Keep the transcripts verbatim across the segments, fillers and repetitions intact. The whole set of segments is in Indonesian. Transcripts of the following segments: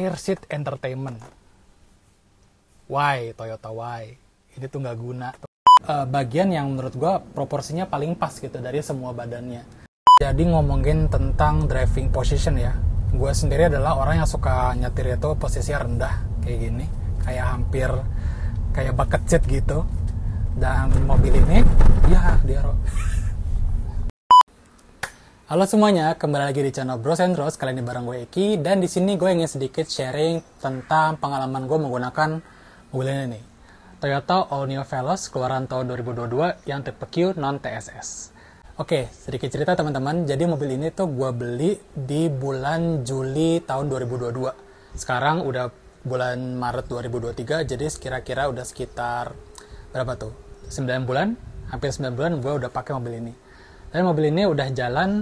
rear seat entertainment. Why Toyota why? Ini tuh nggak guna. Uh, bagian yang menurut gue proporsinya paling pas gitu dari semua badannya. Jadi ngomongin tentang driving position ya. Gue sendiri adalah orang yang suka nyetir itu posisinya rendah kayak gini, kayak hampir kayak bucket seat gitu. Dan mobil ini, ya dia. Halo semuanya, kembali lagi di channel Bros and Bros. Kali ini bareng gue Ekky, dan di sini gue ingin sedikit sharing tentang pengalaman gue menggunakan mobil ini nih. Toyota All New Veloz keluaran tahun dua ribu dua puluh dua yang tipe Q non T S S. Oke, sedikit cerita teman-teman. Jadi mobil ini tuh gue beli di bulan Juli tahun dua ribu dua puluh dua. Sekarang udah bulan Maret dua ribu dua puluh tiga, jadi kira-kira udah sekitar berapa tuh? sembilan bulan, hampir sembilan bulan gue udah pakai mobil ini. Dan mobil ini udah jalan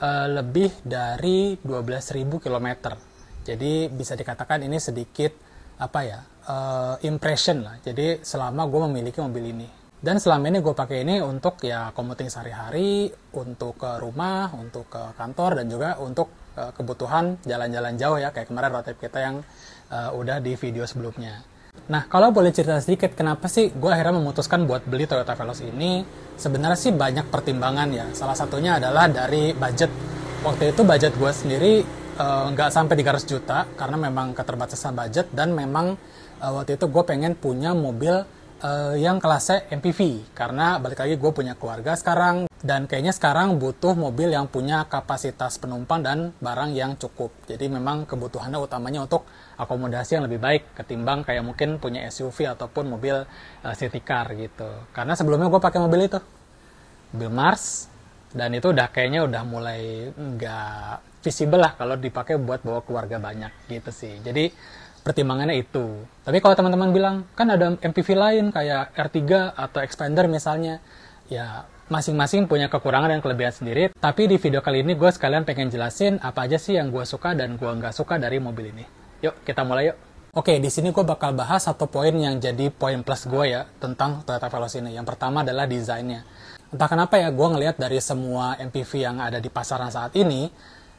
uh, lebih dari dua belas ribu kilometer. Jadi bisa dikatakan ini sedikit apa ya? Uh, impression lah, jadi selama gue memiliki mobil ini, dan selama ini gue pakai ini untuk ya commuting sehari-hari, untuk ke rumah, untuk ke kantor, dan juga untuk uh, kebutuhan jalan-jalan jauh ya, kayak kemarin road trip kita yang uh, udah di video sebelumnya. Nah, kalau boleh cerita sedikit, kenapa sih gue akhirnya memutuskan buat beli Toyota Veloz ini? Sebenarnya sih banyak pertimbangan ya, salah satunya adalah dari budget. Waktu itu budget gue sendiri nggak uh, sampai tiga ratus juta, karena memang keterbatasan budget, dan memang Uh, waktu itu gue pengen punya mobil uh, yang kelasnya M P V, karena balik lagi gue punya keluarga sekarang, dan kayaknya sekarang butuh mobil yang punya kapasitas penumpang dan barang yang cukup. Jadi memang kebutuhannya utamanya untuk akomodasi yang lebih baik ketimbang kayak mungkin punya S U V ataupun mobil uh, city car gitu. Karena sebelumnya gue pakai mobil itu, mobil Mars, dan itu udah kayaknya udah mulai nggak visible lah kalau dipakai buat bawa keluarga banyak gitu sih. Jadi pertimbangannya itu. Tapi kalau teman-teman bilang, kan ada M P V lain kayak R tiga atau Xpander misalnya. Ya, masing-masing punya kekurangan dan kelebihan sendiri. Tapi di video kali ini gue sekalian pengen jelasin apa aja sih yang gue suka dan gue nggak suka dari mobil ini. Yuk, kita mulai yuk. Oke, di sini gue bakal bahas satu poin yang jadi poin plus gue ya tentang Toyota Veloz ini. Yang pertama adalah desainnya. Entah kenapa ya, gue ngelihat dari semua M P V yang ada di pasaran saat ini,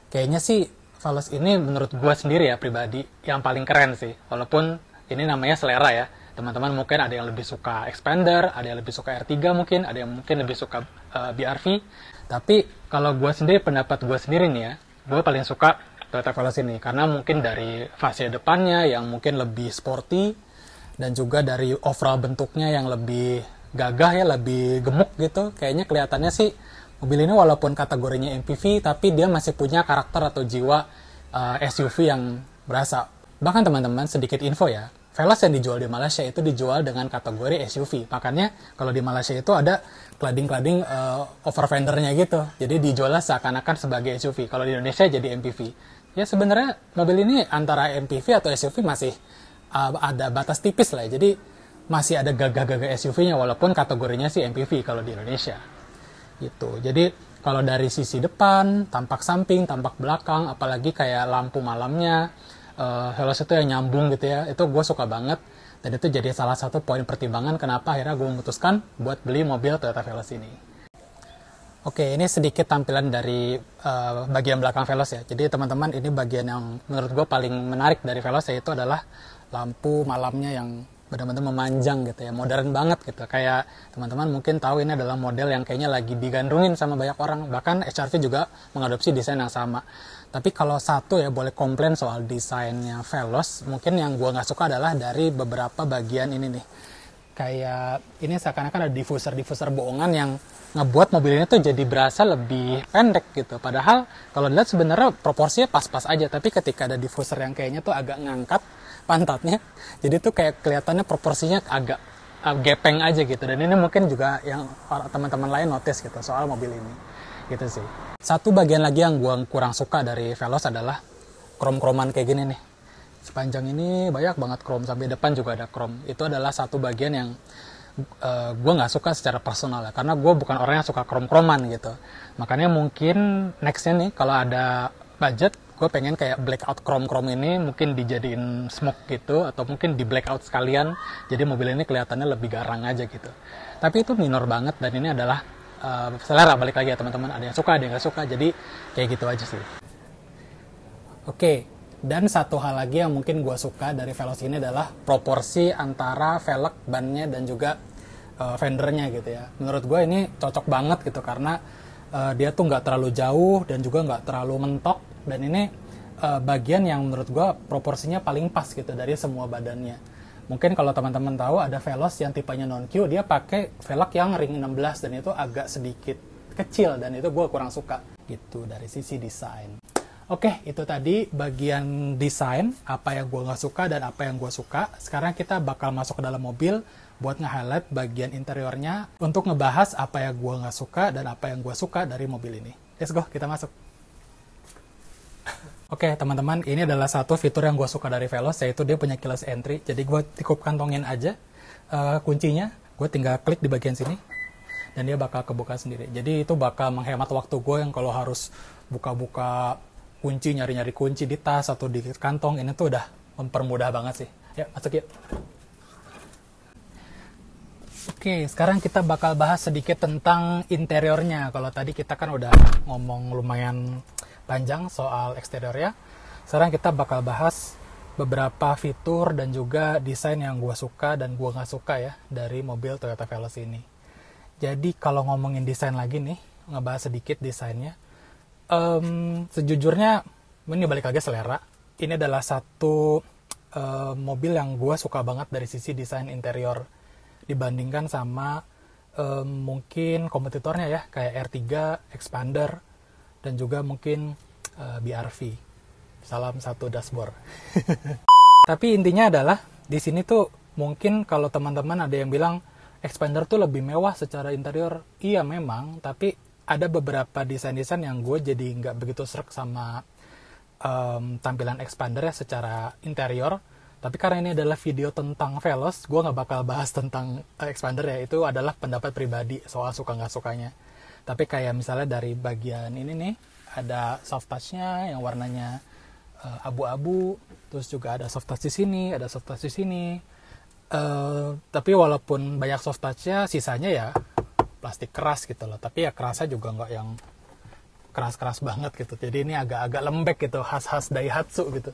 kayaknya sih Veloz ini menurut gue sendiri ya pribadi yang paling keren sih, walaupun ini namanya selera ya teman-teman. Mungkin ada yang lebih suka Xpander, ada yang lebih suka R tiga, mungkin ada yang mungkin lebih suka uh, B R V. Tapi kalau gue sendiri, pendapat gue sendiri nih ya, gue paling suka Toyota Veloz ini karena mungkin dari fase depannya yang mungkin lebih sporty, dan juga dari overall bentuknya yang lebih gagah ya, lebih gemuk gitu. Kayaknya kelihatannya sih mobil ini walaupun kategorinya M P V, tapi dia masih punya karakter atau jiwa uh, S U V yang berasa. Bahkan teman-teman, sedikit info ya, Veloz yang dijual di Malaysia itu dijual dengan kategori S U V. Makanya kalau di Malaysia itu ada klading-klading uh, over fendernya gitu. Jadi dijualnya seakan-akan sebagai S U V. Kalau di Indonesia jadi M P V. Ya sebenarnya mobil ini antara M P V atau S U V masih uh, ada batas tipis lah. Jadi masih ada gagah-gagah S U V-nya walaupun kategorinya sih M P V kalau di Indonesia. Gitu. Jadi kalau dari sisi depan, tampak samping, tampak belakang, apalagi kayak lampu malamnya, uh, Veloz itu yang nyambung gitu ya, itu gue suka banget. Dan itu jadi salah satu poin pertimbangan kenapa akhirnya gue memutuskan buat beli mobil Toyota Veloz ini. Oke, ini sedikit tampilan dari uh, bagian belakang Veloz ya. Jadi teman-teman, ini bagian yang menurut gue paling menarik dari Veloz, yaitu adalah lampu malamnya yang benar-benar memanjang gitu ya, modern banget gitu. Kayak teman-teman mungkin tahu, ini adalah model yang kayaknya lagi digandrungin sama banyak orang. Bahkan H R V juga mengadopsi desain yang sama. Tapi kalau satu ya boleh komplain soal desainnya Veloz, mungkin yang gua nggak suka adalah dari beberapa bagian ini nih. Kayak ini seakan-akan ada diffuser-diffuser bohongan yang ngebuat mobil ini tuh jadi berasa lebih pendek gitu. Padahal kalau dilihat sebenarnya proporsinya pas-pas aja, tapi ketika ada diffuser yang kayaknya tuh agak ngangkat pantatnya, jadi tuh kayak kelihatannya proporsinya agak uh, gepeng aja gitu. Dan ini mungkin juga yang teman-teman lain notice gitu soal mobil ini gitu sih. Satu bagian lagi yang gua kurang suka dari Veloz adalah krom-kroman kayak gini nih. Sepanjang ini banyak banget krom, sampai depan juga ada krom. Itu adalah satu bagian yang uh, gue nggak suka secara personal ya, karena gue bukan orang yang suka krom-kroman gitu. Makanya mungkin nextnya nih kalau ada budget, gue pengen kayak blackout krom-krom ini mungkin dijadiin smoke gitu, atau mungkin di blackout sekalian, jadi mobil ini kelihatannya lebih garang aja gitu. Tapi itu minor banget, dan ini adalah uh, selera balik lagi ya teman-teman. Ada yang suka, ada yang nggak suka, jadi kayak gitu aja sih. Oke. Okay. Dan satu hal lagi yang mungkin gue suka dari Veloz ini adalah proporsi antara velg, bannya, dan juga uh, fendernya gitu ya. Menurut gue ini cocok banget gitu karena uh, dia tuh nggak terlalu jauh dan juga nggak terlalu mentok. Dan ini uh, bagian yang menurut gue proporsinya paling pas gitu dari semua badannya. Mungkin kalau teman-teman tahu ada Veloz yang tipenya non-Q, dia pakai velg yang ring enam belas dan itu agak sedikit kecil dan itu gue kurang suka gitu dari sisi desain. Oke, itu tadi bagian desain, apa yang gue nggak suka dan apa yang gue suka. Sekarang kita bakal masuk ke dalam mobil buat nge-highlight bagian interiornya untuk ngebahas apa yang gue nggak suka dan apa yang gue suka dari mobil ini. Let's go, kita masuk. Oke, teman-teman, ini adalah satu fitur yang gue suka dari Veloz, yaitu dia punya keyless entry. Jadi gue cukup kantongin aja uh, kuncinya, gue tinggal klik di bagian sini, dan dia bakal kebuka sendiri. Jadi itu bakal menghemat waktu gue yang kalau harus buka-buka kunci, nyari-nyari kunci di tas atau di kantong, ini tuh udah mempermudah banget sih. Ya, masuk yuk. Oke, sekarang kita bakal bahas sedikit tentang interiornya. Kalau tadi kita kan udah ngomong lumayan panjang soal eksteriornya. Sekarang kita bakal bahas beberapa fitur dan juga desain yang gue suka dan gue nggak suka ya dari mobil Toyota Veloz ini. Jadi kalau ngomongin desain lagi nih, ngebahas sedikit desainnya. Um, sejujurnya ini balik lagi selera. Ini adalah satu uh, mobil yang gue suka banget dari sisi desain interior dibandingkan sama um, mungkin kompetitornya ya, kayak R tiga, Xpander, dan juga mungkin uh, B R V. Salam satu dashboard. Tapi intinya adalah di sini tuh mungkin kalau teman-teman ada yang bilang Xpander tuh lebih mewah secara interior. Iya memang, tapi ada beberapa desain-desain yang gue jadi nggak begitu sreg sama um, tampilan Xpander ya secara interior. Tapi karena ini adalah video tentang Veloz, gue nggak bakal bahas tentang uh, Xpander ya. Itu adalah pendapat pribadi soal suka-nggak sukanya. Tapi kayak misalnya dari bagian ini nih, ada soft touch-nya yang warnanya uh, abu-abu. Terus juga ada soft touch di sini, ada soft touch di sini. Uh, tapi walaupun banyak soft touch-nya, sisanya ya plastik keras gitu loh, tapi ya kerasa juga nggak yang keras-keras banget gitu. Jadi ini agak-agak lembek gitu, khas-khas Daihatsu gitu.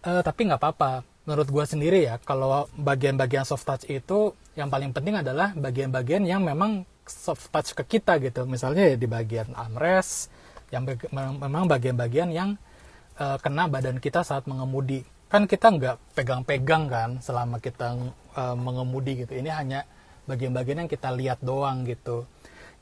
E, tapi nggak apa-apa, menurut gue sendiri ya, kalau bagian-bagian soft touch itu yang paling penting adalah bagian-bagian yang memang soft touch ke kita gitu. Misalnya ya di bagian armrest, yang baga memang bagian-bagian yang e, kena badan kita saat mengemudi. Kan kita nggak pegang-pegang kan selama kita e, mengemudi gitu. Ini hanya bagian-bagian yang kita lihat doang gitu.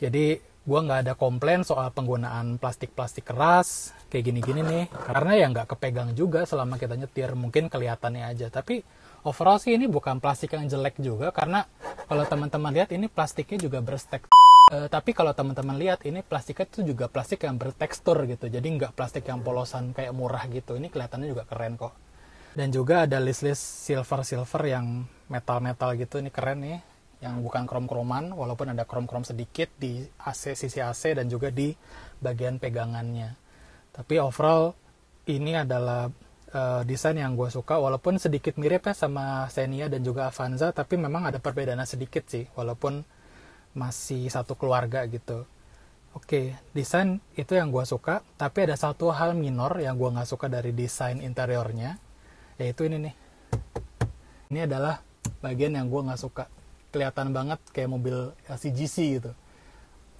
Jadi gue nggak ada komplain soal penggunaan plastik-plastik keras kayak gini-gini nih, karena ya nggak kepegang juga selama kita nyetir, mungkin kelihatannya aja. Tapi overall sih ini bukan plastik yang jelek juga, karena kalau teman-teman lihat ini plastiknya juga berstek. E, tapi kalau teman-teman lihat ini plastiknya itu juga plastik yang bertekstur gitu. Jadi nggak plastik yang polosan kayak murah gitu. Ini kelihatannya juga keren kok. Dan juga ada list-list silver-silver yang metal-metal gitu. Ini keren nih. Yang bukan krom-kroman, walaupun ada krom-krom sedikit di A C, sisi A C dan juga di bagian pegangannya. Tapi overall ini adalah uh, desain yang gue suka, walaupun sedikit mirip ya sama Xenia dan juga Avanza, tapi memang ada perbedaan sedikit sih, walaupun masih satu keluarga gitu. Oke, desain itu yang gue suka, tapi ada satu hal minor yang gue nggak suka dari desain interiornya, yaitu ini nih. Ini adalah bagian yang gue nggak suka. Kelihatan banget kayak mobil C G C gitu.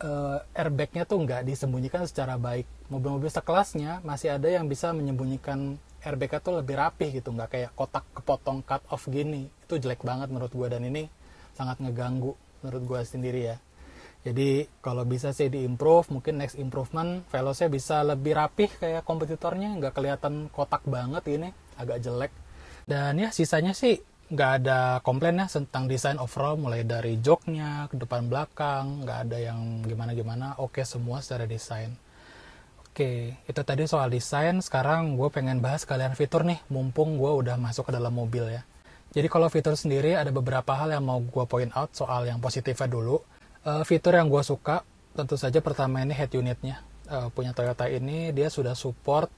Uh, airbagnya tuh nggak disembunyikan secara baik. Mobil-mobil sekelasnya masih ada yang bisa menyembunyikan airbagnya tuh lebih rapih gitu, nggak kayak kotak kepotong cut off gini. Itu jelek banget menurut gue dan ini sangat ngeganggu menurut gue sendiri ya. Jadi kalau bisa sih diimprove, mungkin next improvement Veloznya bisa lebih rapih kayak kompetitornya, nggak kelihatan kotak banget ini, agak jelek. Dan ya sisanya sih nggak ada komplain ya tentang desain overall, mulai dari joknya ke depan belakang, nggak ada yang gimana-gimana, oke semua secara desain. Oke, itu tadi soal desain. Sekarang gue pengen bahas sekalian fitur nih, mumpung gue udah masuk ke dalam mobil ya. Jadi kalau fitur sendiri ada beberapa hal yang mau gue point out soal yang positifnya dulu. E, fitur yang gue suka, tentu saja pertama ini head unitnya. E, punya Toyota ini, dia sudah support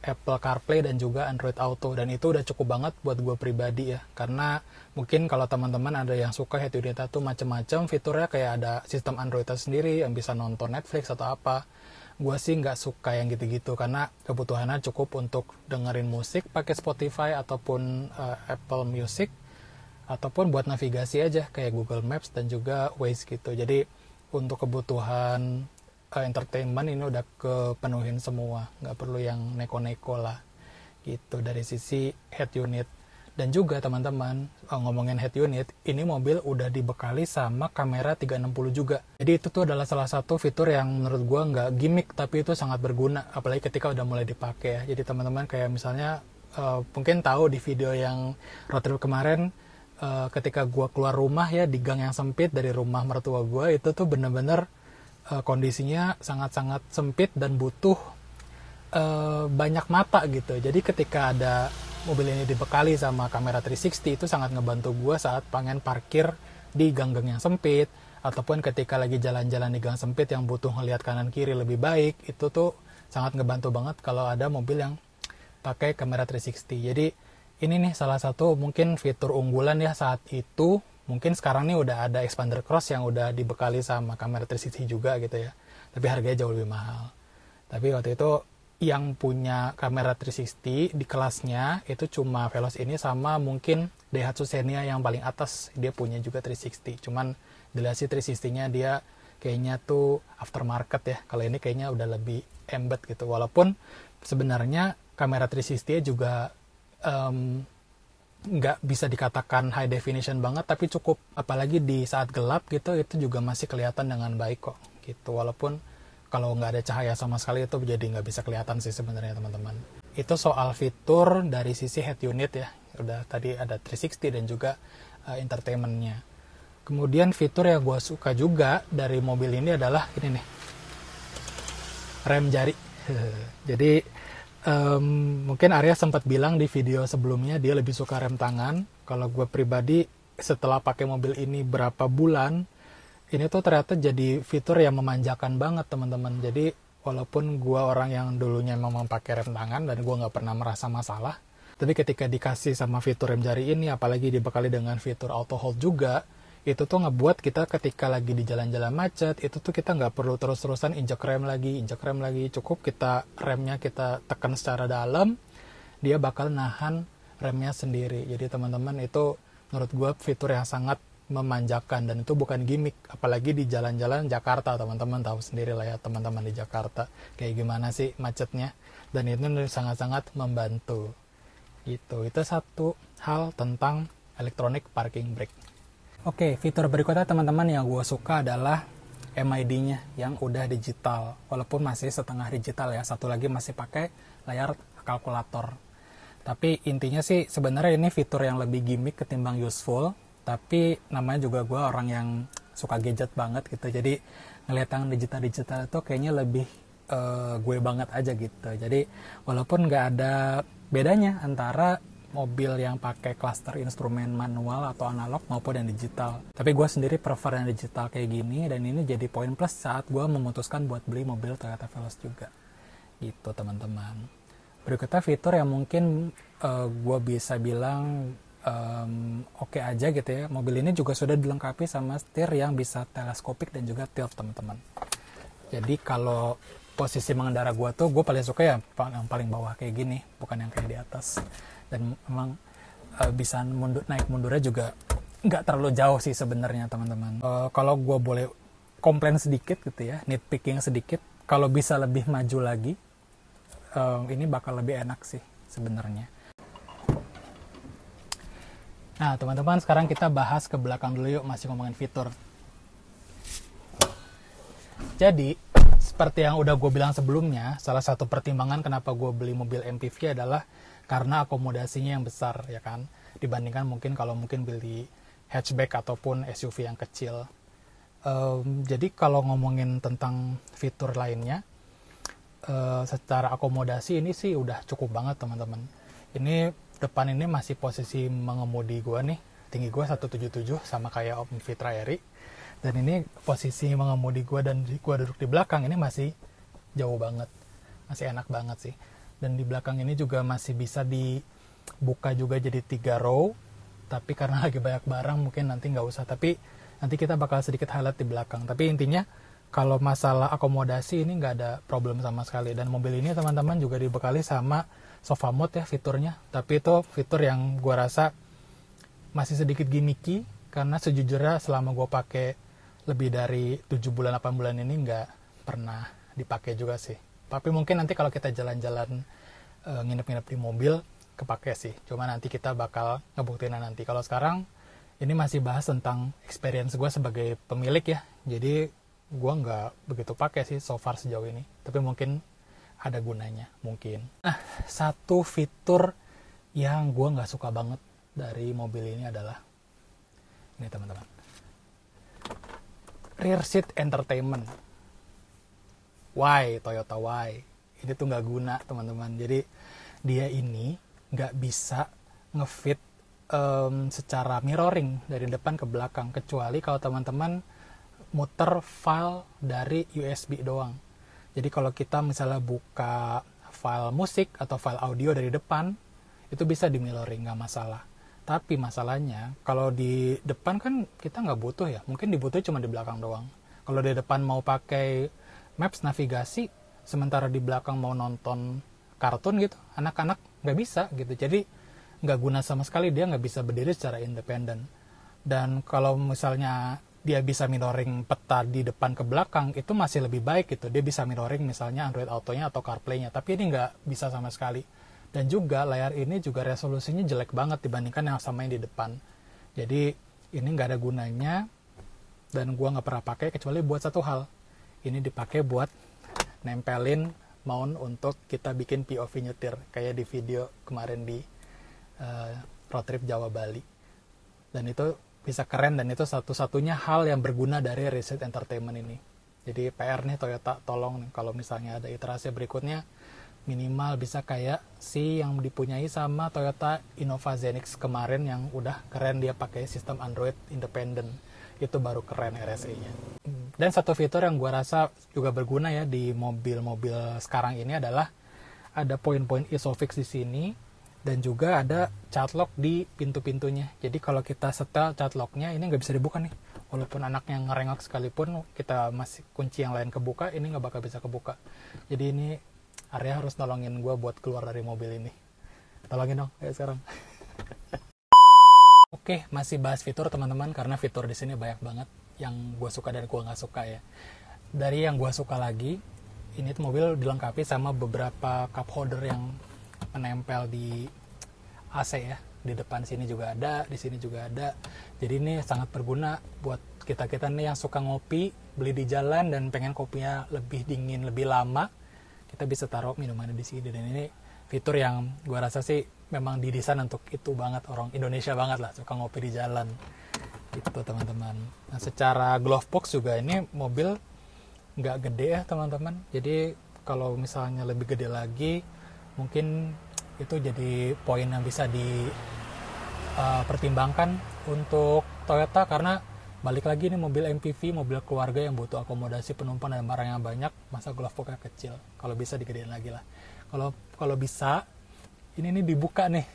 Apple CarPlay dan juga Android Auto, dan itu udah cukup banget buat gue pribadi ya, karena mungkin kalau teman-teman ada yang suka head unit tuh macam-macam fiturnya, kayak ada sistem Android sendiri yang bisa nonton Netflix atau apa. gue sih nggak suka yang gitu-gitu karena kebutuhannya cukup untuk dengerin musik pakai Spotify ataupun uh, Apple Music ataupun buat navigasi aja kayak Google Maps dan juga Waze gitu. Jadi untuk kebutuhan uh, entertainment ini udah kepenuhin semua, nggak perlu yang neko-neko lah gitu dari sisi head unit. Dan juga teman-teman, ngomongin head unit, ini mobil udah dibekali sama kamera tiga enam nol juga. Jadi itu tuh adalah salah satu fitur yang menurut gue nggak gimmick, tapi itu sangat berguna, apalagi ketika udah mulai dipakai ya. Jadi teman-teman kayak misalnya, uh, mungkin tahu di video yang road trip kemarin, uh, ketika gue keluar rumah ya, di gang yang sempit dari rumah mertua gue, itu tuh bener-bener uh, kondisinya sangat-sangat sempit dan butuh uh, banyak mata gitu. Jadi ketika ada mobil ini dibekali sama kamera tiga enam nol, itu sangat ngebantu gue saat pengen parkir di gang-gang yang sempit ataupun ketika lagi jalan-jalan di gang sempit yang butuh ngelihat kanan kiri lebih baik. Itu tuh sangat ngebantu banget kalau ada mobil yang pakai kamera tiga enam nol. Jadi ini nih salah satu mungkin fitur unggulan ya saat itu. Mungkin sekarang nih udah ada Xpander Cross yang udah dibekali sama kamera tiga enam nol juga gitu ya, tapi harganya jauh lebih mahal. Tapi waktu itu yang punya kamera tiga enam nol di kelasnya itu cuma Veloz ini sama mungkin Daihatsu Xenia yang paling atas, dia punya juga tiga enam nol. Cuman jelas sih tiga enam nol-nya dia kayaknya tuh aftermarket ya. Kalau ini kayaknya udah lebih embed gitu. Walaupun sebenarnya kamera tiga enam nol juga um, nggak bisa dikatakan high definition banget, tapi cukup. Apalagi di saat gelap gitu, itu juga masih kelihatan dengan baik kok gitu. Walaupun kalau nggak ada cahaya sama sekali itu jadi nggak bisa kelihatan sih sebenarnya teman-teman. Itu soal fitur dari sisi head unit ya. Udah tadi ada tiga enam nol dan juga uh, entertainment-nya. Kemudian fitur yang gue suka juga dari mobil ini adalah ini nih. Rem jari. Jadi um, mungkin Arya sempat bilang di video sebelumnya dia lebih suka rem tangan. Kalau gue pribadi setelah pakai mobil ini berapa bulan, ini tuh ternyata jadi fitur yang memanjakan banget teman-teman. Jadi walaupun gue orang yang dulunya memang pakai rem tangan dan gue nggak pernah merasa masalah, tapi ketika dikasih sama fitur rem jari ini, apalagi dibekali dengan fitur auto hold juga, itu tuh ngebuat kita ketika lagi di jalan-jalan macet, itu tuh kita nggak perlu terus-terusan injek rem lagi, injek rem lagi. Cukup kita remnya kita tekan secara dalam, dia bakal nahan remnya sendiri. Jadi teman-teman itu menurut gue fitur yang sangat memanjakan dan itu bukan gimmick, apalagi di jalan-jalan Jakarta. Teman-teman tahu sendiri lah ya, teman-teman di Jakarta kayak gimana sih macetnya, dan itu sangat-sangat membantu gitu. Itu satu hal tentang electronic parking brake. Oke, fitur berikutnya teman-teman yang gue suka adalah M I D-nya yang udah digital, walaupun masih setengah digital ya, satu lagi masih pakai layar kalkulator. Tapi intinya sih sebenarnya ini fitur yang lebih gimmick ketimbang useful. Tapi namanya juga gue orang yang suka gadget banget gitu. Jadi ngeliat yang digital-digital itu kayaknya lebih uh, gue banget aja gitu. Jadi walaupun nggak ada bedanya antara mobil yang pakai klaster instrumen manual atau analog maupun yang digital, tapi gue sendiri prefer yang digital kayak gini. Dan ini jadi poin plus saat gue memutuskan buat beli mobil Toyota Veloz juga gitu teman-teman. Berikutnya fitur yang mungkin uh, gue bisa bilang Um, oke okay aja gitu ya. Mobil ini juga sudah dilengkapi sama setir yang bisa teleskopik dan juga tilt teman-teman. Jadi kalau posisi mengendara gue tuh, gue paling suka ya yang paling bawah kayak gini, bukan yang kayak di atas. Dan memang uh, bisa mundur, naik mundurnya juga nggak terlalu jauh sih sebenarnya teman-teman. Uh, kalau gue boleh komplain sedikit gitu ya, nitpicking sedikit, kalau bisa lebih maju lagi, uh, ini bakal lebih enak sih sebenarnya. Nah teman-teman, sekarang kita bahas ke belakang dulu yuk, masih ngomongin fitur. Jadi seperti yang udah gue bilang sebelumnya, salah satu pertimbangan kenapa gue beli mobil M P V adalah karena akomodasinya yang besar ya kan, dibandingkan mungkin kalau mungkin beli hatchback ataupun S U V yang kecil. Um, jadi kalau ngomongin tentang fitur lainnya, uh, secara akomodasi ini sih udah cukup banget teman-teman. Ini depan ini masih posisi mengemudi gue nih, tinggi gue satu tujuh tujuh sama kayak Om Fitra Eri, dan ini posisi mengemudi gue dan gue duduk di belakang ini masih jauh banget, masih enak banget sih. Dan di belakang ini juga masih bisa dibuka juga jadi tiga row, tapi karena lagi banyak barang mungkin nanti nggak usah, tapi nanti kita bakal sedikit highlight di belakang. Tapi intinya Kalau masalah akomodasi ini nggak ada problem sama sekali. Dan mobil ini teman-teman juga dibekali sama sofa mode ya fiturnya. Tapi itu fitur yang gue rasa masih sedikit gimmicky. Karena sejujurnya selama gue pakai lebih dari tujuh bulan delapan bulan ini nggak pernah dipakai juga sih. Tapi mungkin nanti kalau kita jalan-jalan e, nginep-nginep di mobil kepake sih. Cuma nanti kita bakal ngebuktiin nanti. Kalau sekarang ini masih bahas tentang experience gue sebagai pemilik ya. Jadi gue nggak begitu pakai sih so far sejauh ini, tapi mungkin ada gunanya mungkin. Nah, satu fitur yang gue nggak suka banget dari mobil ini adalah ini teman-teman, rear seat entertainment. Why Toyota why? Ini tuh nggak guna teman-teman. Jadi dia ini nggak bisa ngefit um, secara mirroring dari depan ke belakang, kecuali kalau teman-teman muter file dari U S B doang. Jadi kalau kita misalnya buka file musik atau file audio dari depan, itu bisa di mirroring, nggak masalah. Tapi masalahnya, kalau di depan kan kita nggak butuh ya. Mungkin dibutuh cuma di belakang doang. Kalau di depan mau pakai maps navigasi, sementara di belakang mau nonton kartun gitu, anak-anak nggak bisa gitu. Jadi nggak guna sama sekali, dia nggak bisa berdiri secara independen. Dan kalau misalnya dia bisa mirroring peta di depan ke belakang, itu masih lebih baik gitu. Dia bisa mirroring misalnya Android Autonya atau CarPlay-nya, tapi ini nggak bisa sama sekali. Dan juga layar ini juga resolusinya jelek banget dibandingkan yang sama yang di depan. Jadi ini nggak ada gunanya, dan gua nggak pernah pakai kecuali buat satu hal. Ini dipakai buat nempelin mount untuk kita bikin P O V nyetir, kayak di video kemarin di uh, road trip Jawa Bali. Dan itu bisa keren, dan itu satu-satunya hal yang berguna dari Reset Entertainment ini. Jadi P R nih Toyota, tolong nih, kalau misalnya ada iterasi berikutnya, minimal bisa kayak si yang dipunyai sama Toyota Innova Zenix kemarin yang udah keren, dia pakai sistem Android independen. Itu baru keren R S E-nya. Dan satu fitur yang gua rasa juga berguna ya di mobil-mobil sekarang ini adalah ada poin-poin isofix di sini. Dan juga ada catlock di pintu-pintunya. Jadi kalau kita setel catlocknya, ini nggak bisa dibuka nih. Walaupun anaknya ngerengok sekalipun, kita masih kunci yang lain kebuka, ini nggak bakal bisa kebuka. Jadi ini Arya harus nolongin gue buat keluar dari mobil ini. Tolongin dong, ayo sekarang. Oke, masih bahas fitur teman-teman, karena fitur di sini banyak banget yang gue suka dan gue nggak suka ya. Dari yang gue suka lagi, ini tuh mobil dilengkapi sama beberapa cup holder yang menempel di A C ya, di depan sini juga ada, di sini juga ada. Jadi ini sangat berguna buat kita-kita nih yang suka ngopi, beli di jalan dan pengen kopinya lebih dingin, lebih lama, kita bisa taruh minumannya di sini. Dan ini fitur yang gua rasa sih memang didesain untuk itu banget, orang Indonesia banget lah, suka ngopi di jalan. Itu teman-teman. Nah, secara glove box juga ini mobil nggak gede ya teman-teman. Jadi kalau misalnya lebih gede lagi, mungkin itu jadi poin yang bisa dipertimbangkan uh, untuk Toyota, karena balik lagi ini mobil M P V, mobil keluarga yang butuh akomodasi penumpang dan barang yang banyak, masa glove box-nya kecil. Kalau bisa digedein lagi lah. Kalau kalau bisa ini ini dibuka nih.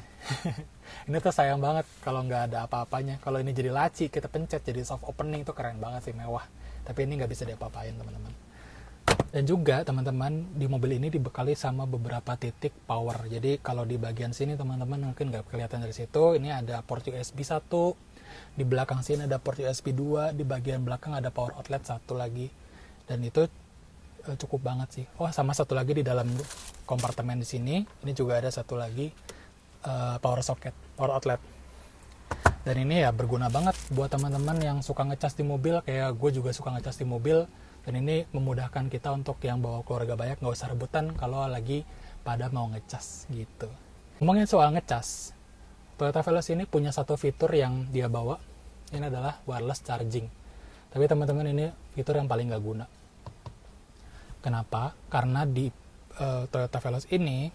Ini tuh sayang banget kalau nggak ada apa-apanya. Kalau ini jadi laci, kita pencet jadi soft opening, itu keren banget sih, mewah. Tapi ini nggak bisa diapa-apain teman-teman. Dan juga teman-teman, di mobil ini dibekali sama beberapa titik power. Jadi kalau di bagian sini teman-teman mungkin nggak kelihatan dari situ, ini ada port U S B satu, di belakang sini ada port U S B dua, di bagian belakang ada power outlet satu lagi. Dan itu eh, cukup banget sih. Oh, sama satu lagi di dalam kompartemen di sini, ini juga ada satu lagi eh, power socket, power outlet. Dan ini ya berguna banget buat teman-teman yang suka ngecas di mobil, kayak gue juga suka ngecas di mobil. Dan ini memudahkan kita untuk yang bawa keluarga banyak, nggak usah rebutan kalau lagi pada mau ngecas gitu. Ngomongin soal ngecas, Toyota Veloz ini punya satu fitur yang dia bawa, ini adalah wireless charging. Tapi teman-teman, ini fitur yang paling nggak guna. Kenapa? Karena di uh, Toyota Veloz ini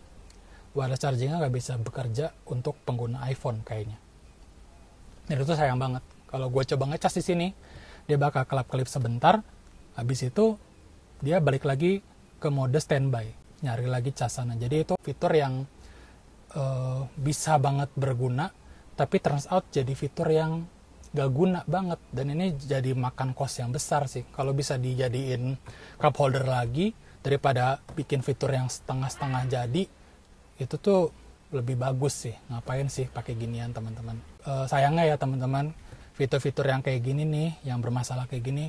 wireless charging-nya nggak bisa bekerja untuk pengguna iPhone kayaknya. Dan itu sayang banget. Kalau gue coba ngecas di sini, dia bakal kelap-kelip sebentar. Habis itu dia balik lagi ke mode standby, nyari lagi casannya. Jadi itu fitur yang uh, bisa banget berguna, tapi turns out jadi fitur yang gak guna banget, dan ini jadi makan kos yang besar sih. Kalau bisa dijadiin cup holder lagi daripada bikin fitur yang setengah-setengah jadi, itu tuh lebih bagus sih. Ngapain sih pakai ginian teman-teman? E, sayangnya ya teman-teman, fitur-fitur yang kayak gini nih, yang bermasalah kayak gini,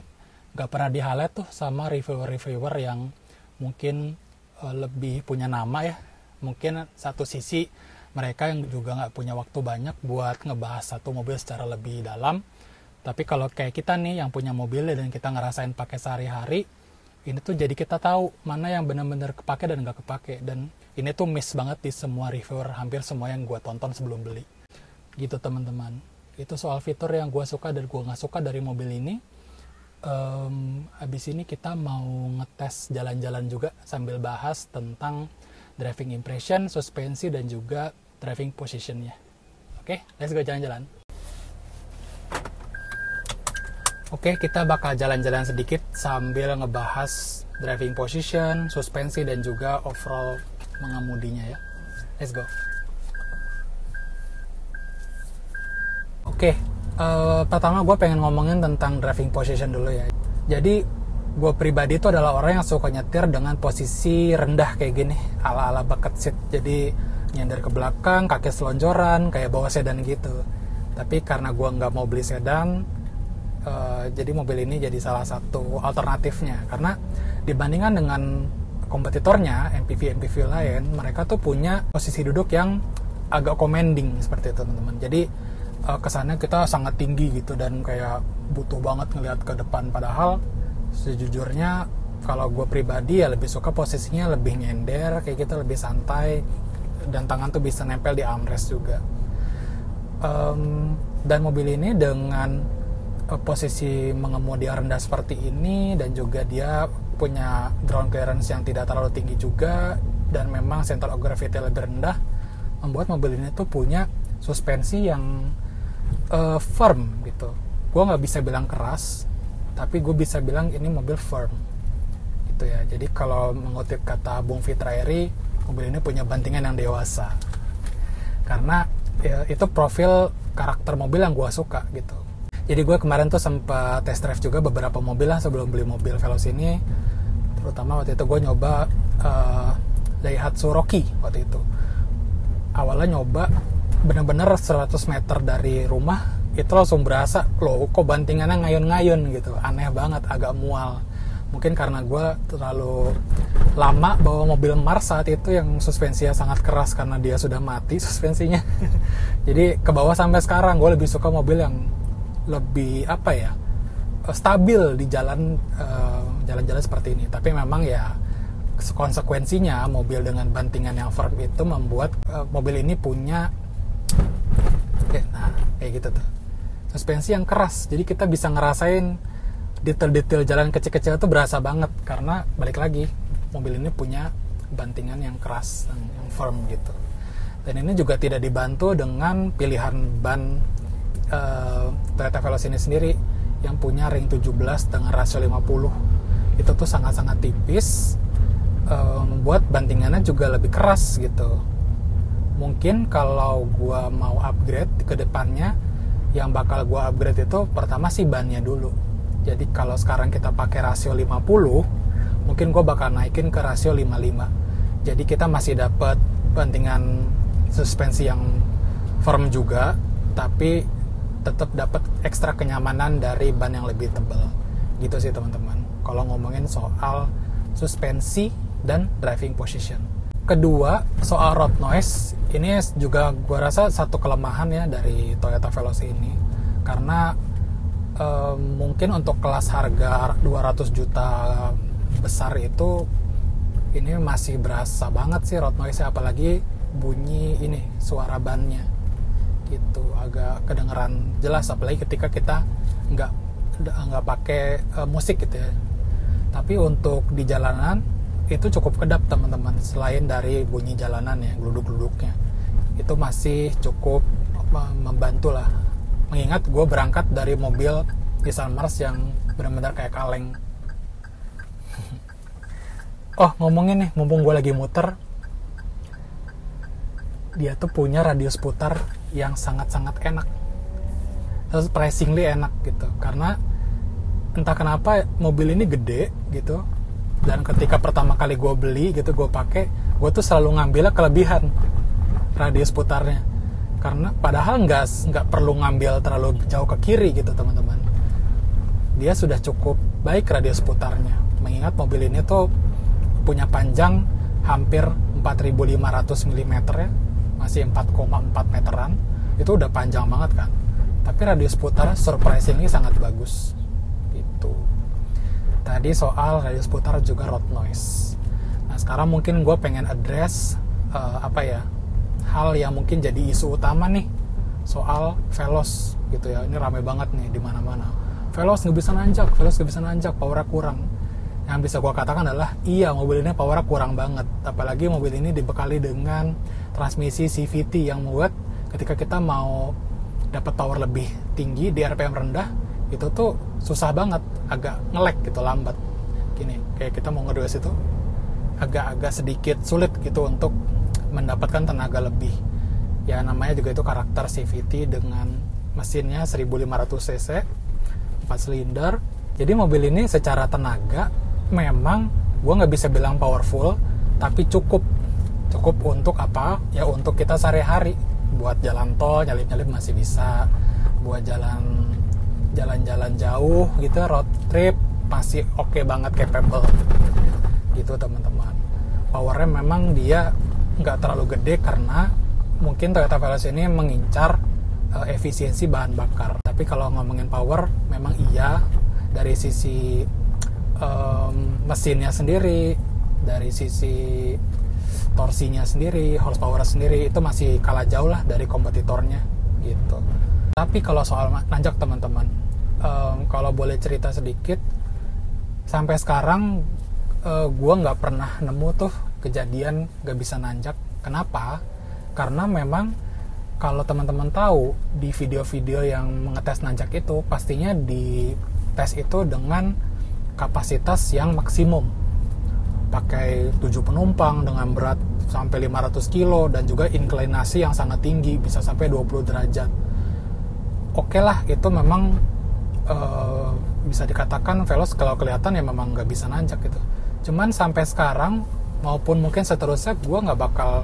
gak pernah di-highlight tuh sama reviewer-reviewer yang mungkin e, lebih punya nama ya. Mungkin satu sisi mereka yang juga nggak punya waktu banyak buat ngebahas satu mobil secara lebih dalam. Tapi kalau kayak kita nih yang punya mobilnya dan kita ngerasain pakai sehari-hari, ini tuh jadi kita tahu mana yang benar-benar kepake dan nggak kepake. Dan ini tuh miss banget di semua reviewer, hampir semua yang gue tonton sebelum beli. Gitu teman-teman. Itu soal fitur yang gue suka dan gue nggak suka dari mobil ini. Um, abis ini kita mau ngetes jalan-jalan juga sambil bahas tentang driving impression, suspensi, dan juga driving positionnya. Oke, okay, let's go jalan-jalan. Oke, okay, kita bakal jalan-jalan sedikit sambil ngebahas driving position, suspensi, dan juga overall mengemudinya ya. Let's go. Oke, okay, uh, pertama gue pengen ngomongin tentang driving position dulu ya. Jadi gue pribadi itu adalah orang yang suka nyetir dengan posisi rendah kayak gini, ala-ala bucket seat. Jadi nyender ke belakang, kaki selonjoran, kayak bawa sedan gitu. Tapi karena gue nggak mau beli sedan, uh, jadi mobil ini jadi salah satu alternatifnya. Karena dibandingkan dengan kompetitornya, M P V M P V lain, mereka tuh punya posisi duduk yang agak commanding seperti itu teman-teman. Jadi uh, kesannya kita sangat tinggi gitu dan kayak butuh banget ngelihat ke depan, padahal sejujurnya kalau gue pribadi ya lebih suka posisinya lebih nyender kayak gitu, lebih santai, dan tangan tuh bisa nempel di armrest juga. Um, dan mobil ini dengan uh, posisi mengemudi rendah seperti ini, dan juga dia punya ground clearance yang tidak terlalu tinggi juga, dan memang center of gravity lebih rendah, membuat mobil ini tuh punya suspensi yang uh, firm gitu. Gue nggak bisa bilang keras, tapi gue bisa bilang ini mobil firm gitu ya. Jadi kalau mengutip kata Bung Fitrairi, mobil ini punya bantingan yang dewasa, karena ya, itu profil karakter mobil yang gue suka gitu. Jadi gue kemarin tuh sempat test drive juga beberapa mobil lah sebelum beli mobil Veloz ini, terutama waktu itu gue nyoba uh, Daihatsu Rocky. Waktu itu awalnya nyoba bener-bener seratus meter dari rumah, itu langsung berasa loh kok bantingannya ngayun-ngayun gitu, aneh banget, agak mual. Mungkin karena gue terlalu lama bawa mobil March saat itu yang suspensinya sangat keras karena dia sudah mati suspensinya. Jadi ke bawah sampai sekarang gue lebih suka mobil yang lebih apa ya, stabil di jalan, uh, jalan-jalan seperti ini. Tapi memang ya konsekuensinya mobil dengan bantingan yang firm itu membuat uh, mobil ini punya okay, nah kayak gitu tuh suspensi yang keras. Jadi kita bisa ngerasain detail-detail jalan kecil-kecil itu berasa banget, karena balik lagi mobil ini punya bantingan yang keras, yang firm gitu. Dan ini juga tidak dibantu dengan pilihan ban uh, Toyota Veloz ini sendiri yang punya ring tujuh belas dengan rasio lima puluh. Itu tuh sangat-sangat tipis, uh, membuat bantingannya juga lebih keras gitu. Mungkin kalau gue mau upgrade ke depannya, yang bakal gue upgrade itu pertama sih bannya dulu. Jadi kalau sekarang kita pakai rasio lima puluh, mungkin gue bakal naikin ke rasio lima puluh lima. Jadi kita masih dapat bantingan suspensi yang firm juga, tapi tetap dapat ekstra kenyamanan dari ban yang lebih tebal. Gitu sih teman-teman, kalau ngomongin soal suspensi dan driving position. Kedua, soal road noise, ini juga gue rasa satu kelemahan ya dari Toyota Veloz ini, karena eh, mungkin untuk kelas harga dua ratus juta besar itu ini masih berasa banget sih road noise-nya, apalagi bunyi ini suara bannya gitu agak kedengeran jelas, apalagi ketika kita nggak nggak pakai eh, musik gitu ya. Tapi untuk di jalanan itu cukup kedap teman-teman, selain dari bunyi jalanan ya, gluduk-gluduknya itu masih cukup membantu lah, mengingat gue berangkat dari mobil Nissan March yang benar-benar kayak kaleng. Oh ngomongin nih, mumpung gue lagi muter, dia tuh punya radius putar yang sangat-sangat enak. surprisingly enak gitu, karena entah kenapa mobil ini gede gitu, dan ketika pertama kali gue beli gitu, gue pakai, gue tuh selalu ngambilnya kelebihan radius putarnya, karena padahal nggak nggak perlu ngambil terlalu jauh ke kiri gitu teman-teman. Dia sudah cukup baik radius putarnya, mengingat mobil ini tuh punya panjang hampir empat ribu lima ratus milimeter ya, masih empat koma empat meteran, itu udah panjang banget kan, tapi radius putar surprisingly sangat bagus gitu. Tadi soal radius putar juga road noise. Nah sekarang mungkin gue pengen address uh, apa ya, hal yang mungkin jadi isu utama nih soal Veloz gitu ya. Ini rame banget nih di mana-mana. Veloz nggak bisa nanjak, Veloz nggak bisa nanjak, powernya kurang. Yang bisa gue katakan adalah iya, mobil ini powernya kurang banget, apalagi mobil ini dibekali dengan transmisi C V T yang membuat ketika kita mau dapat power lebih tinggi di R P M rendah itu tuh susah banget, agak ngelag gitu, lambat gini, kayak kita mau ngedues itu agak-agak sedikit sulit gitu untuk mendapatkan tenaga lebih ya, namanya juga itu karakter C V T dengan mesinnya seribu lima ratus cc empat silinder. Jadi mobil ini secara tenaga memang gue nggak bisa bilang powerful, tapi cukup cukup untuk apa ya, untuk kita sehari-hari, buat jalan tol nyalip-nyalip masih bisa, buat jalan jalan-jalan jauh gitu, road trip masih oke okay banget, capable gitu teman-teman. Powernya memang dia nggak terlalu gede karena mungkin Toyota Veloz ini mengincar uh, efisiensi bahan bakar. Tapi kalau ngomongin power memang iya, dari sisi um, mesinnya sendiri, dari sisi torsinya sendiri, horsepower sendiri, itu masih kalah jauh lah dari kompetitornya gitu. Tapi kalau soal nanjak teman-teman, um, kalau boleh cerita sedikit, sampai sekarang uh, gue nggak pernah nemu tuh kejadian nggak bisa nanjak. Kenapa? Karena memang kalau teman-teman tahu di video-video yang mengetes nanjak itu, pastinya di tes itu dengan kapasitas yang maksimum, pakai tujuh penumpang dengan berat sampai lima ratus kilo dan juga inklinasi yang sangat tinggi, bisa sampai dua puluh derajat. Oke lah, itu memang uh, bisa dikatakan Veloz kalau kelihatan ya memang nggak bisa nanjak gitu. Cuman sampai sekarang maupun mungkin seterusnya gue nggak bakal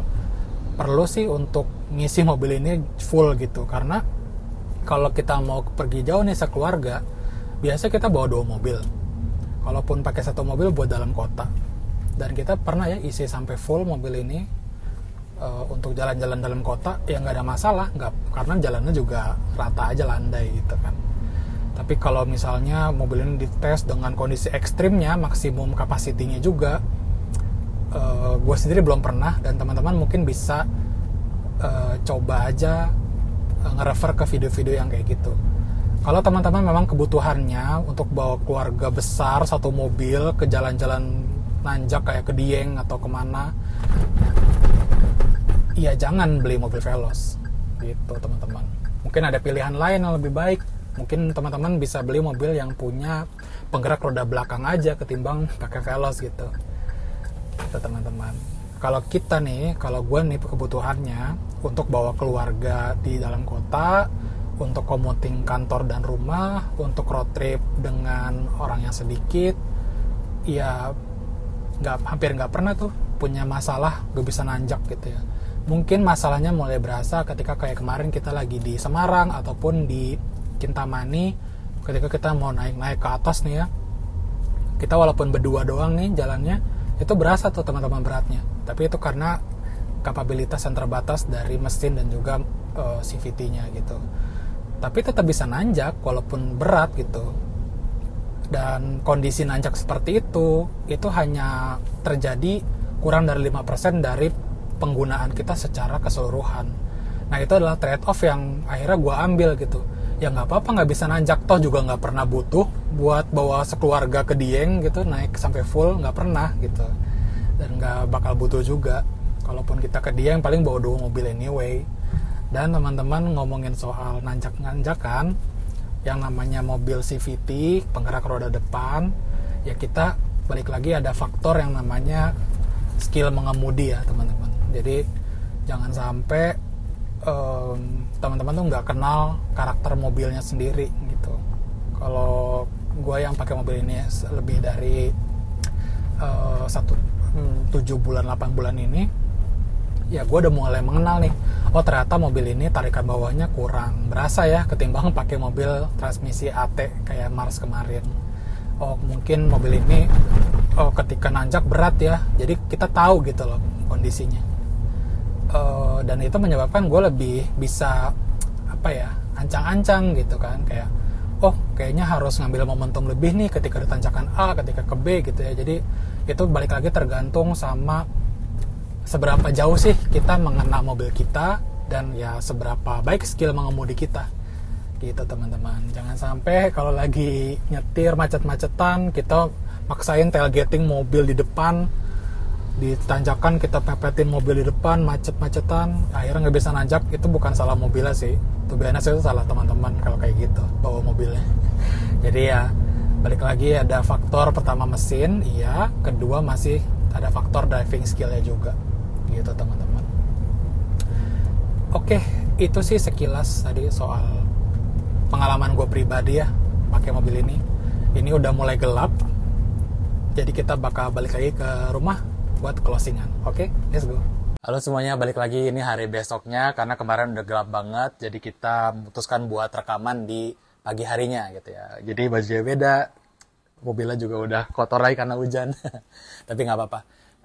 perlu sih untuk ngisi mobil ini full gitu, karena kalau kita mau pergi jauh nih sekeluarga, biasa kita bawa dua mobil, kalaupun pakai satu mobil buat dalam kota. Dan kita pernah ya isi sampai full mobil ini uh, untuk jalan-jalan dalam kota, ya nggak ada masalah, nggak, karena jalannya juga rata aja, landai gitu kan. Tapi kalau misalnya mobil ini dites dengan kondisi ekstrimnya, maksimum kapasitinya juga, uh, gue sendiri belum pernah, dan teman-teman mungkin bisa uh, coba aja uh, nge-refer ke video-video yang kayak gitu. Kalau teman-teman memang kebutuhannya untuk bawa keluarga besar satu mobil ke jalan-jalan nanjak kayak ke Dieng atau kemana, iya jangan beli mobil Veloz gitu teman-teman. Mungkin ada pilihan lain yang lebih baik. Mungkin teman-teman bisa beli mobil yang punya penggerak roda belakang aja ketimbang pakai Veloz gitu. Gitu teman-teman. Kalau kita nih, kalau gue nih kebutuhannya untuk bawa keluarga di dalam kota, untuk commuting kantor dan rumah, untuk road trip dengan orang yang sedikit, ya nggak, hampir nggak pernah tuh punya masalah gak bisa nanjak gitu ya. Mungkin masalahnya mulai berasa ketika kayak kemarin kita lagi di Semarang ataupun di Kintamani, ketika kita mau naik-naik ke atas nih ya, kita walaupun berdua doang nih jalannya, itu berasa tuh teman-teman beratnya. Tapi itu karena kapabilitas yang terbatas dari mesin dan juga uh, C V T-nya gitu. Tapi tetap bisa nanjak walaupun berat gitu. Dan kondisi nanjak seperti itu itu hanya terjadi kurang dari lima persen dari penggunaan kita secara keseluruhan. Nah itu adalah trade off yang akhirnya gue ambil gitu. Ya nggak apa-apa nggak bisa nanjak, toh juga nggak pernah butuh buat bawa sekeluarga ke Dieng gitu, naik sampai full nggak pernah gitu, dan nggak bakal butuh juga. Kalaupun kita ke Dieng paling bawa dua mobil anyway. Dan teman-teman ngomongin soal nanjak-nanjakan, yang namanya mobil C V T, penggerak roda depan, ya kita balik lagi ada faktor yang namanya skill mengemudi ya teman-teman. Jadi jangan sampai um, teman-teman tuh nggak kenal karakter mobilnya sendiri gitu. Kalau gue yang pakai mobil ini lebih dari uh, satu hmm, tujuh bulan delapan bulan ini, ya gue udah mulai mengenal nih, oh ternyata mobil ini tarikan bawahnya kurang berasa ya ketimbang pakai mobil transmisi A T kayak Mars kemarin. Oh mungkin mobil ini oh, ketika nanjak berat ya, jadi kita tahu gitu loh kondisinya. Uh, dan itu menyebabkan gue lebih bisa apa ya, ancang-ancang gitu kan, kayak oh kayaknya harus ngambil momentum lebih nih ketika di tanjakan A, ketika ke B gitu ya. Jadi itu balik lagi tergantung sama seberapa jauh sih kita mengenal mobil kita dan ya seberapa baik skill mengemudi kita. Gitu teman-teman, jangan sampai kalau lagi nyetir macet-macetan kita maksain tailgating mobil di depan, di tanjakan kita pepetin mobil di depan macet-macetan, akhirnya nggak bisa nanjak. Itu bukan salah mobilnya sih, itu biasanya itu salah teman-teman kalau kayak gitu bawa mobilnya. Jadi ya balik lagi, ada faktor pertama mesin, iya, kedua masih ada faktor driving skillnya juga gitu teman-teman. Oke, itu sih sekilas tadi soal pengalaman gue pribadi ya pakai mobil ini. Ini udah mulai gelap, jadi kita bakal balik lagi ke rumah buat closingan. Oke, okay? Let's go. Halo semuanya, balik lagi. Ini hari besoknya karena kemarin udah gelap banget, jadi kita memutuskan buat rekaman di pagi harinya gitu ya. Jadi bajunya beda, mobilnya juga udah kotor lagi karena hujan. Tapi nggak apa-apa.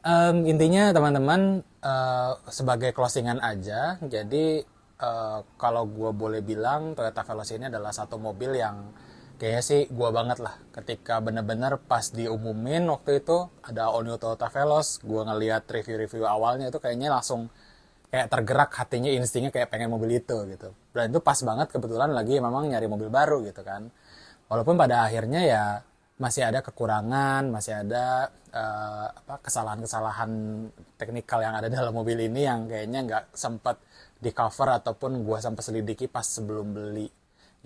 Um, intinya teman-teman, uh, sebagai closingan aja. Jadi Uh, kalau gue boleh bilang, Toyota Veloz ini adalah satu mobil yang kayaknya sih gue banget lah. Ketika bener-bener pas diumumin waktu itu ada all new Toyota Veloz, gue ngeliat review-review awalnya itu kayaknya langsung kayak tergerak hatinya, instingnya kayak pengen mobil itu gitu. Dan itu pas banget kebetulan lagi memang nyari mobil baru gitu kan. Walaupun pada akhirnya ya masih ada kekurangan, masih ada uh, apa, kesalahan-kesalahan teknikal yang ada dalam mobil ini yang kayaknya nggak sempat di cover ataupun gue sampai selidiki pas sebelum beli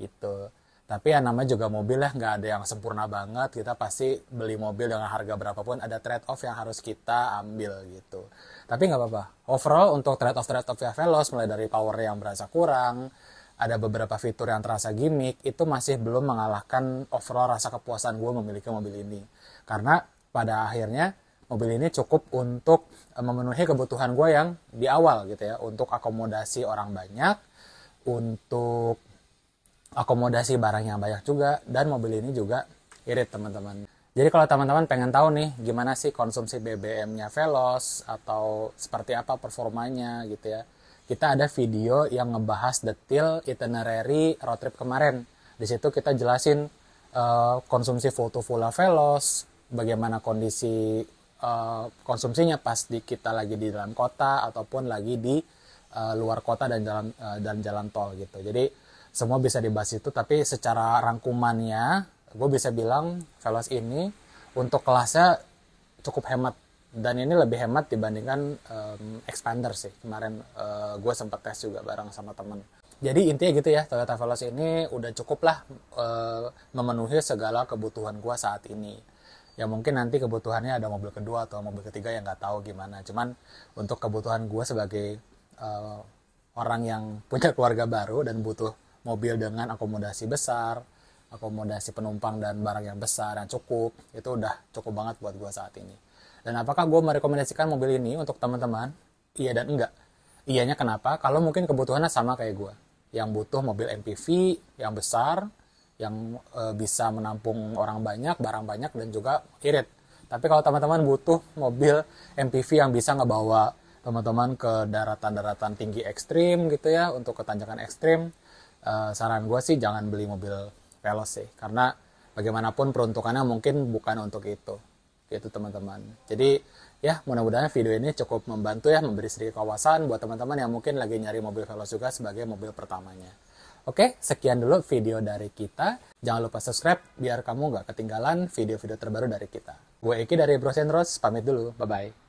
gitu. Tapi ya namanya juga mobil ya, nggak ada yang sempurna banget. Kita pasti beli mobil dengan harga berapapun ada trade off yang harus kita ambil gitu. Tapi nggak apa-apa. Overall untuk trade off trade off ya Veloz, mulai dari power yang berasa kurang, ada beberapa fitur yang terasa gimmick, itu masih belum mengalahkan overall rasa kepuasan gue memiliki mobil ini. Karena pada akhirnya mobil ini cukup untuk memenuhi kebutuhan gue yang di awal gitu ya. Untuk akomodasi orang banyak, untuk akomodasi barang yang banyak juga, dan mobil ini juga irit teman-teman. Jadi kalau teman-teman pengen tahu nih gimana sih konsumsi B B M-nya Veloz atau seperti apa performanya gitu ya, kita ada video yang ngebahas detail itinerary road trip kemarin. Di situ kita jelasin uh, konsumsi full to full Veloz, bagaimana kondisi konsumsinya pas di kita lagi di dalam kota ataupun lagi di uh, luar kota dan jalan uh, dan jalan tol gitu. Jadi semua bisa dibahas itu, tapi secara rangkumannya gue bisa bilang Veloz ini untuk kelasnya cukup hemat, dan ini lebih hemat dibandingkan um, Xpander sih. Kemarin uh, gue sempat tes juga bareng sama temen. Jadi intinya gitu ya, Toyota Veloz ini udah cukup lah uh, memenuhi segala kebutuhan gue saat ini. Ya mungkin nanti kebutuhannya ada mobil kedua atau mobil ketiga yang nggak tahu gimana. Cuman untuk kebutuhan gue sebagai uh, orang yang punya keluarga baru dan butuh mobil dengan akomodasi besar, akomodasi penumpang dan barang yang besar yang cukup, itu udah cukup banget buat gue saat ini. Dan apakah gue merekomendasikan mobil ini untuk teman-teman? Iya dan enggak. Iyanya kenapa? Kalau mungkin kebutuhannya sama kayak gue, yang butuh mobil M P V yang besar, yang e, bisa menampung orang banyak, barang banyak, dan juga irit. Tapi kalau teman-teman butuh mobil M P V yang bisa ngebawa teman-teman ke daratan-daratan tinggi ekstrim gitu ya, untuk ke tanjakan ekstrim, e, saran gue sih jangan beli mobil Veloz sih, karena bagaimanapun peruntukannya mungkin bukan untuk itu gitu teman-teman. Jadi ya mudah-mudahan video ini cukup membantu ya, memberi sedikit kawasan buat teman-teman yang mungkin lagi nyari mobil Veloz juga sebagai mobil pertamanya. Oke, sekian dulu video dari kita. Jangan lupa subscribe biar kamu nggak ketinggalan video-video terbaru dari kita. Gue Ekky dari Bros and Roads, pamit dulu. Bye-bye.